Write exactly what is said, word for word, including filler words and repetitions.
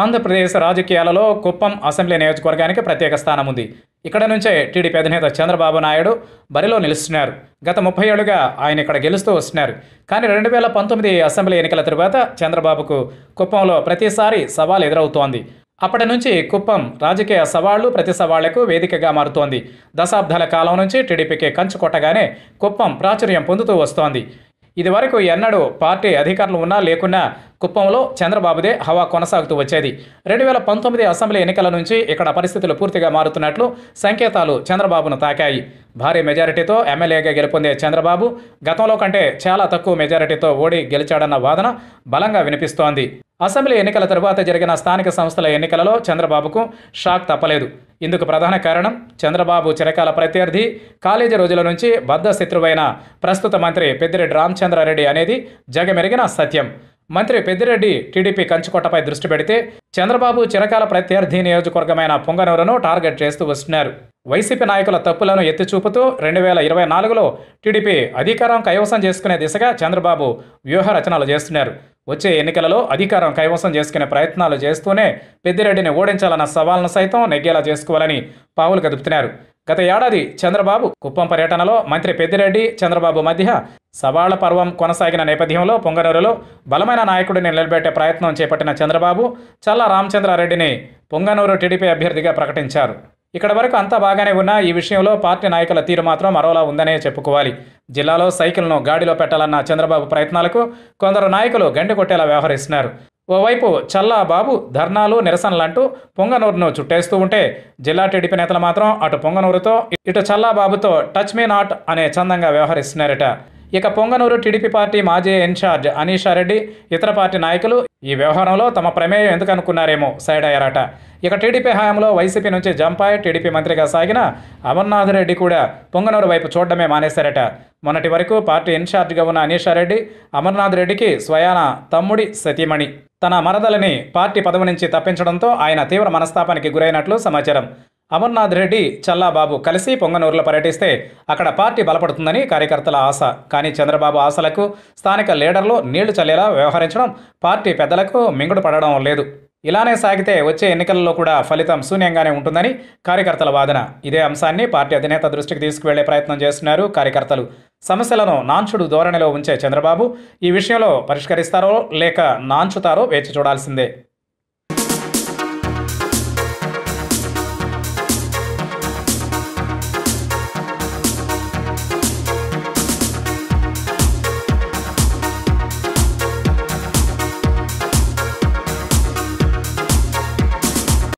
ఆంధ్రప్రదేశ్ రాజకీయాలలో కుప్పం అసెంబ్లీ నియోజకవర్గానికి ప్రత్యేక స్థానం ఉంది. ఇక్కడ నుంచే టీడీపీ అధినేత చంద్రబాబు నాయుడు బరిలో నిలుస్తున్నారు. గత ముప్పై ఏళ్ళుగా ఆయన ఇక్కడ గెలుస్తూ వస్తున్నారు. కానీ రెండు వేల పంతొమ్మిది అసెంబ్లీ ఎన్నికల తరువాత చంద్రబాబుకు కుప్పంలో ప్రతిసారి సవాల్ ఎదురవుతోంది. అప్పటి నుంచి కుప్పం రాజకీయ సవాళ్లు ప్రతి సవాళ్లకు వేదికగా మారుతోంది. దశాబ్దాల కాలం నుంచి టీడీపీకి కంచుకొట్టగానే కుప్పం ప్రాచుర్యం పొందుతూ వస్తోంది. ఇదివరకు ఎన్నడూ పార్టీ అధికారులు ఉన్నా లేకున్నా కుప్పంలో చంద్రబాబుదే హవా కొనసాగుతూ వచ్చేది. రెండు వేల పంతొమ్మిది అసెంబ్లీ ఎన్నికల నుంచి ఇక్కడ పరిస్థితులు పూర్తిగా మారుతున్నట్లు సంకేతాలు చంద్రబాబును తాకాయి. భారీ మెజారిటీతో ఎమ్మెల్యేగా గెలుపొందే చంద్రబాబు గతంలో కంటే చాలా తక్కువ మెజారిటీతో ఓడి గెలిచాడన్న వాదన బలంగా వినిపిస్తోంది. అసెంబ్లీ ఎన్నికల తరువాత జరిగిన స్థానిక సంస్థల ఎన్నికలలో చంద్రబాబుకు షాక్ తప్పలేదు. ఇందుకు ప్రధాన కారణం చంద్రబాబు చిరకాల ప్రత్యర్థి, కాలేజీ రోజుల నుంచి బద్ధ శత్రువైన ప్రస్తుత మంత్రి పెద్దిరెడ్డి రామచంద్రారెడ్డి అనేది జగమెరిగిన సత్యం. మంత్రి పెద్దిరెడ్డి టీడీపీ కంచుకోటపై దృష్టి పెడితే చంద్రబాబు చిరకాల ప్రత్యర్థి నియోజకవర్గమైన పుంగనూరును టార్గెట్ చేస్తూ వస్తున్నారు. వైసీపీ నాయకుల తప్పులను ఎత్తి చూపుతూ రెండు వేల ఇరవై నాలుగులో టీడీపీ అధికారం కైవసం చేసుకునే దిశగా చంద్రబాబు వ్యూహ రచనలు చేస్తున్నారు. వచ్చే ఎన్నికలలో అధికారం కైవసం చేసుకునే ప్రయత్నాలు చేస్తూనే పెద్దిరెడ్డిని ఓడించాలన్న సవాల్ను సైతం నెగ్గేలా చేసుకోవాలని పావులు కదుపుతున్నారు. గత ఏడాది చంద్రబాబు కుప్పం పర్యటనలో మంత్రి పెద్దిరెడ్డి చంద్రబాబు మధ్య సవాళ్ల పర్వం కొనసాగిన నేపథ్యంలో పొంగనూరులో బలమైన నాయకుడిని నిలబెట్టే ప్రయత్నం చేపట్టిన చంద్రబాబు చల్లా రామచంద్రారెడ్డిని పొంగనూరు టీడీపీ అభ్యర్థిగా ప్రకటించారు. ఇక్కడ వరకు అంతా బాగానే ఉన్నా ఈ విషయంలో పార్టీ నాయకుల తీరు మాత్రం మరోలా ఉందనే చెప్పుకోవాలి. జిల్లాలో సైకిల్ను గాడిలో పెట్టాలన్న చంద్రబాబు ప్రయత్నాలకు కొందరు నాయకులు గండి కొట్టేలా వ్యవహరిస్తున్నారు. ఓవైపు చల్లాబాబు ధర్నాలు నిరసనలంటూ పొంగనూరును చుట్టేస్తూ ఉంటే జిల్లా టీడీపీ నేతలు మాత్రం అటు పొంగనూరుతో ఇటు చల్లాబాబుతో టచ్ మీ నాట్ అనే చందంగా వ్యవహరిస్తున్నారట. ఇక పొంగనూరు టీడీపీ పార్టీ మాజీ ఇన్ఛార్జ్ అనీషా రెడ్డి, ఇతర పార్టీ నాయకులు ఈ వ్యవహారంలో తమ ప్రమేయం ఎందుకు అనుకున్నారేమో సైడ్ అయ్యారట. ఇక టీడీపీ హయాంలో వైసీపీ నుంచి జంపాయి టీడీపీ మంత్రిగా సాగిన అమర్నాథ్ రెడ్డి కూడా పొంగనూరు వైపు చూడడమే మానేశారట. మొన్నటి వరకు పార్టీ ఇన్ఛార్జ్గా ఉన్న అనీషా రెడ్డి అమర్నాథ్ రెడ్డికి స్వయాన తమ్ముడి సతీమణి. తన మరదలని పార్టీ పదవి నుంచి తప్పించడంతో ఆయన తీవ్ర మనస్తాపానికి గురైనట్లు సమాచారం. అమర్నాథ్ రెడ్డి చల్లాబాబు కలిసి పొంగనూరులో పర్యటిస్తే అక్కడ పార్టీ బలపడుతుందని కార్యకర్తల ఆశ. కానీ చంద్రబాబు ఆశలకు స్థానిక లీడర్లు నీళ్లు చల్లేలా వ్యవహరించడం పార్టీ పెద్దలకు మింగుడు పడడం లేదు. ఇలానే సాగితే వచ్చే ఎన్నికలలో కూడా ఫలితం శూన్యంగానే ఉంటుందని కార్యకర్తల వాదన. ఇదే అంశాన్ని పార్టీ అధినేత దృష్టికి తీసుకువెళ్లే ప్రయత్నం చేస్తున్నారు కార్యకర్తలు. సమస్యలను నాంచుడు ధోరణిలో ఉంచే చంద్రబాబు ఈ విషయంలో పరిష్కరిస్తారో లేక నాంచుతారో వేచి చూడాల్సిందే.